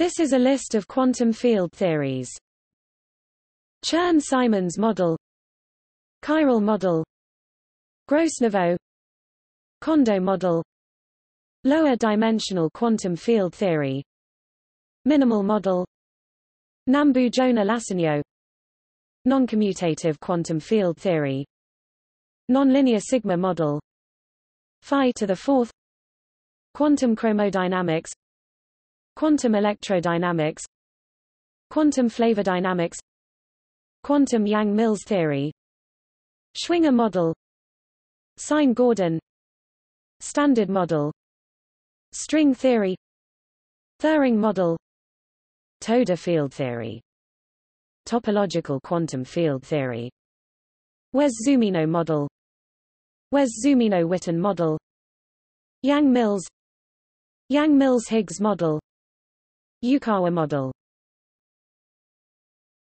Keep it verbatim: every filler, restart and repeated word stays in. This is a list of quantum field theories. Chern-Simons model, chiral model, Gross-Neveu, Kondo model, lower dimensional quantum field theory, minimal model, Nambu-Jona-Lasinio, noncommutative quantum field theory, nonlinear sigma model, Phi to the fourth, quantum chromodynamics, quantum electrodynamics, quantum flavordynamics, quantum Yang-Mills theory, Schwinger model, Sine-Gordon, standard model, string theory, Thirring model, Toda field theory, topological quantum field theory, Wess-Zumino model, Wess-Zumino-Witten model, Yang-Mills, Yang-Mills-Higgs model, Yukawa model.